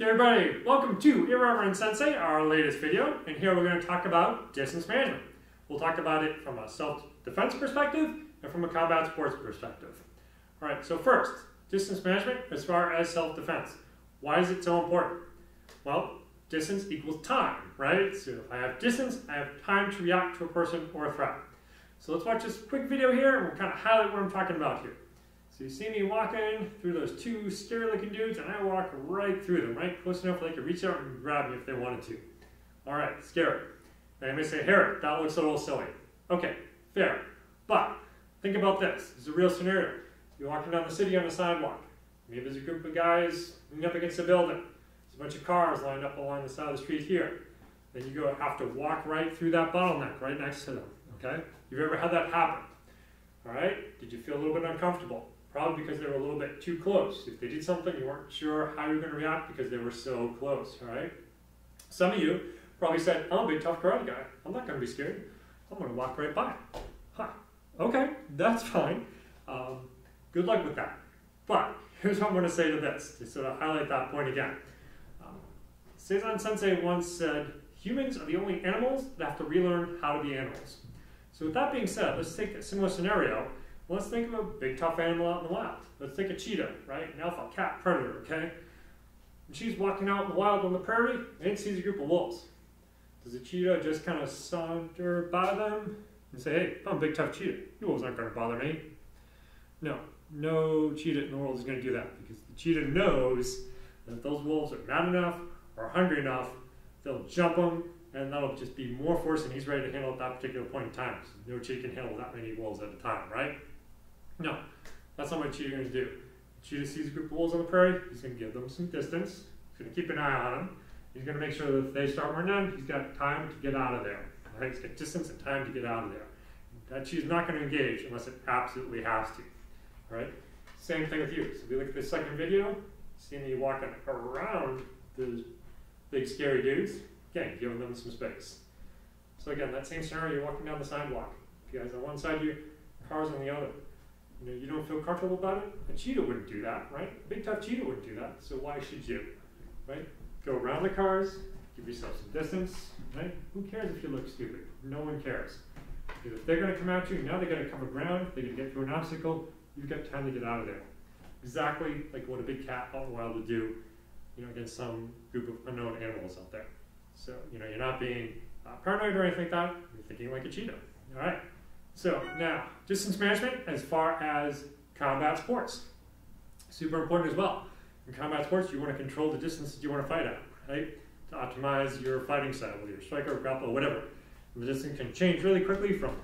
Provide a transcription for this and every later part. Okay everybody, welcome to Irreverent Sensei, our latest video, and here we're going to talk about distance management. We'll talk about it from a self-defense perspective and from a combat sports perspective. Alright, so first, distance management as far as self-defense. Why is it so important? Well, distance equals time, right? So if I have distance, I have time to react to a person or a threat. So let's watch this quick video here and we'll kind of highlight what I'm talking about here. So you see me walking through those two scary looking dudes, and I walk right through them, right? Close enough where they could reach out and grab me if they wanted to. Alright, scary. They may say, Harry, that looks a little silly. Okay, fair. But think about this. This is a real scenario. You're walking down the city on the sidewalk. Maybe there's a group of guys leaning up against a building. There's a bunch of cars lined up along the side of the street here. Then you go have to walk right through that bottleneck right next to them. Okay? You've ever had that happen? Alright? Did you feel a little bit uncomfortable? Probably because they were a little bit too close. If they did something, you weren't sure how you were going to react because they were so close, all right? Some of you probably said, I'll be a tough karate guy. I'm not going to be scared. I'm going to walk right by. Huh. Okay, that's fine. Good luck with that. But here's what I'm going to say to this, to sort of highlight that point again. Cezanne Sensei once said, humans are the only animals that have to relearn how to be animals. So with that being said, let's take a similar scenario. Let's think of a big tough animal out in the wild. Let's think a cheetah, right? An alpha cat predator, okay? When she's walking out in the wild on the prairie and sees a group of wolves. Does the cheetah just kind of saunter by them and say, hey, I'm a big tough cheetah. You wolves aren't going to bother me. No, no cheetah in the world is going to do that because the cheetah knows that if those wolves are mad enough or hungry enough, they'll jump them and that'll just be more force and he's ready to handle at that particular point in time. So no cheetah can handle that many wolves at a time, right? No, that's not what a cheetah's going to do. A cheetah sees a group of wolves on the prairie, he's going to give them some distance, he's going to keep an eye on them, he's going to make sure that if they start running down, he's got time to get out of there. Right? He's got distance and time to get out of there. That cheetah's not going to engage unless it absolutely has to. All right? Same thing with you. So if you look at this second video, seeing you walking around those big scary dudes, again, giving them some space. So again, that same scenario, you're walking down the sidewalk. You guys on one side of you, cars on the other. You know, you don't feel comfortable about it? A cheetah wouldn't do that, right? A big tough cheetah wouldn't do that, so why should you? Right? Go around the cars, give yourself some distance, right? Who cares if you look stupid? No one cares. Because if they're going to come at you, now they're going to come around, they're going to get through an obstacle, you've got time to get out of there. Exactly like what a big cat out in the wild would do, you know, against some group of unknown animals out there. So, you know, you're not being paranoid or anything like that, you're thinking like a cheetah, all right? So now, distance management as far as combat sports. Super important as well. In combat sports, you want to control the distance that you want to fight at, right? To optimize your fighting style, whether you're striker, grapple, whatever. And the distance can change really quickly from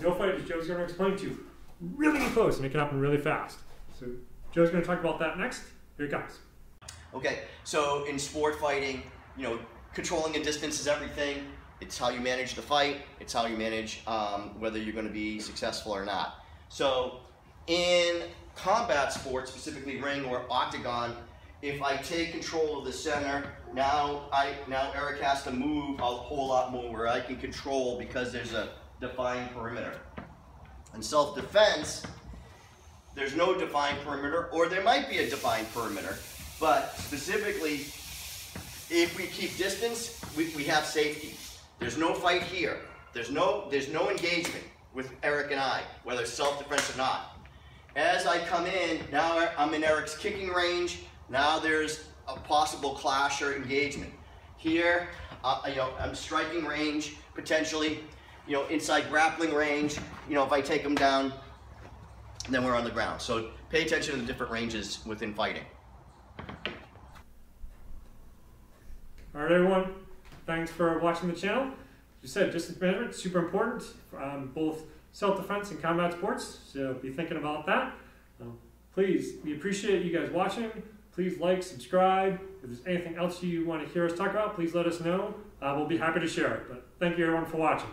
no fight, as Joe's going to explain to you, really close, and it can happen really fast. So Joe's going to talk about that next. Here it comes. Okay, so in sport fighting, you know, controlling a distance is everything. It's how you manage the fight, it's how you manage whether you're going to be successful or not. So in combat sports, specifically ring or octagon, if I take control of the center, now Eric has to move a whole lot more where I can control because there's a defined perimeter. In self-defense, there's no defined perimeter, or there might be a defined perimeter, but specifically, if we keep distance, we have safety. There's no fight here. There's no engagement with Eric and I, whether it's self-defense or not. As I come in, now I'm in Eric's kicking range. Now there's a possible clash or engagement. Here, you know, I'm striking range, potentially, you know, inside grappling range. You know, if I take him down, then we're on the ground. So pay attention to the different ranges within fighting. All right, everyone. Thanks for watching the channel. As you said, distance management is super important, both self-defense and combat sports, so be thinking about that. Please, we appreciate you guys watching. Please like, subscribe. If there's anything else you want to hear us talk about, please let us know. We'll be happy to share it. But thank you everyone for watching.